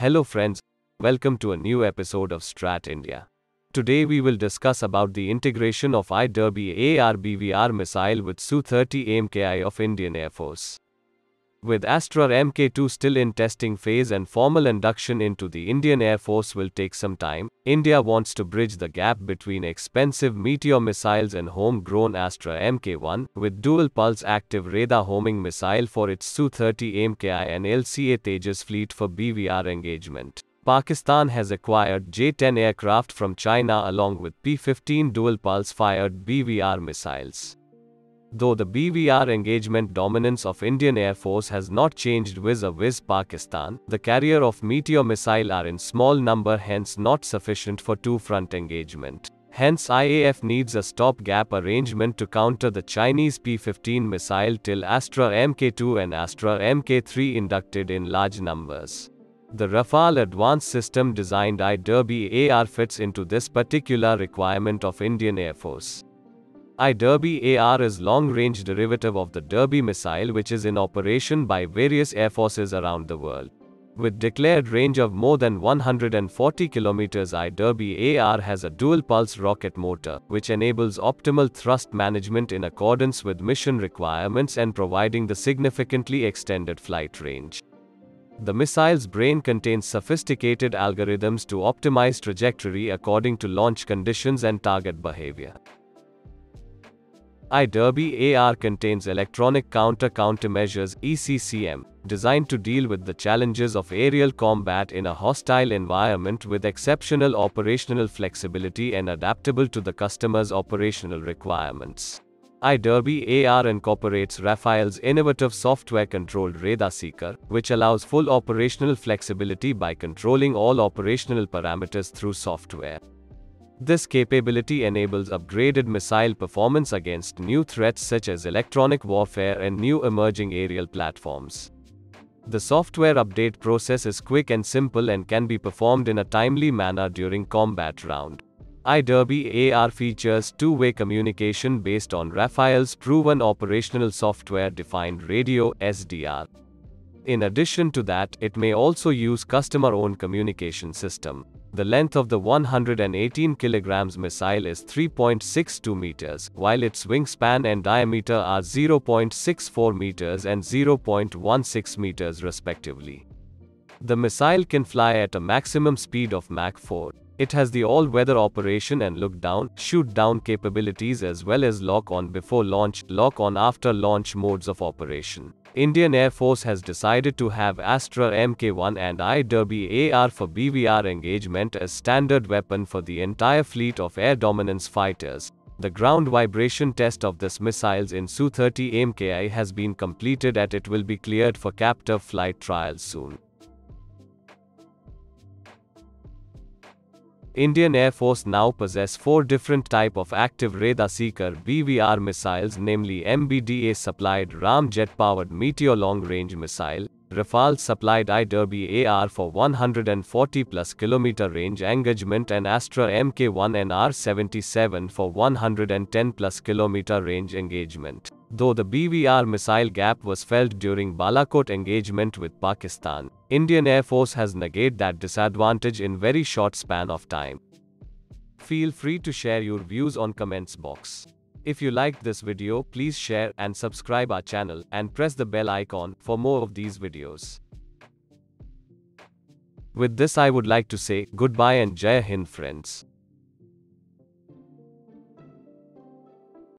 Hello friends, welcome to a new episode of Strat India. Today we will discuss about the integration of I-Derby AR BVR missile with Su-30 MKI of Indian Air Force. With Astra Mk-2 still in testing phase and formal induction into the Indian Air Force will take some time, India wants to bridge the gap between expensive Meteor missiles and homegrown Astra Mk-1, with dual-pulse active radar homing missile for its Su-30 MKI and LCA Tejas fleet for BVR engagement. Pakistan has acquired J-10 aircraft from China along with P-15 dual-pulse fired BVR missiles. Though the BVR engagement dominance of Indian Air Force has not changed vis-a-vis Pakistan, the carrier of Meteor missile are in small number, hence not sufficient for two-front engagement. Hence IAF needs a stopgap arrangement to counter the Chinese P-15 missile till Astra Mk-2 and Astra Mk-3 inducted in large numbers. The Rafael advanced system designed I-Derby AR fits into this particular requirement of Indian Air Force. I-Derby AR is long-range derivative of the Derby missile which is in operation by various air forces around the world. With declared range of more than 140 km, I-Derby AR has a dual-pulse rocket motor, which enables optimal thrust management in accordance with mission requirements and providing the significantly extended flight range. The missile's brain contains sophisticated algorithms to optimize trajectory according to launch conditions and target behavior. I-Derby AR contains electronic countermeasures (ECCM) designed to deal with the challenges of aerial combat in a hostile environment with exceptional operational flexibility and adaptable to the customer's operational requirements. I-Derby AR incorporates Rafael's innovative software-controlled radar seeker, which allows full operational flexibility by controlling all operational parameters through software. This capability enables upgraded missile performance against new threats such as electronic warfare and new emerging aerial platforms. The software update process is quick and simple and can be performed in a timely manner during combat round. I-Derby AR features two-way communication based on Rafael's proven operational software-defined radio (SDR). In addition to that, it may also use customer-owned communication system. The length of the 118 kg missile is 3.62 meters, while its wingspan and diameter are 0.64 meters and 0.16 meters respectively. The missile can fly at a maximum speed of Mach 4. It has the all-weather operation and look-down, shoot-down capabilities as well as lock-on before launch, lock-on after launch modes of operation. Indian Air Force has decided to have Astra Mk-1 and I-Derby AR for BVR engagement as standard weapon for the entire fleet of air dominance fighters. The ground vibration test of this missiles in Su-30 MKI has been completed and it will be cleared for captive flight trials soon. Indian Air Force now possess 4 different type of active radar seeker BVR missiles, namely MBDA supplied RAM jet-powered Meteor long-range missile, Rafale supplied I-Derby AR for 140+ km range engagement and Astra Mk-1 and R-77 for 110+ km range engagement. Though the BVR missile gap was felt during Balakot engagement with Pakistan, Indian Air Force has negated that disadvantage in very short span of time. Feel free to share your views on comments box. If you liked this video, please share and subscribe our channel and press the bell icon for more of these videos. With this I would like to say goodbye and Jai Hind friends.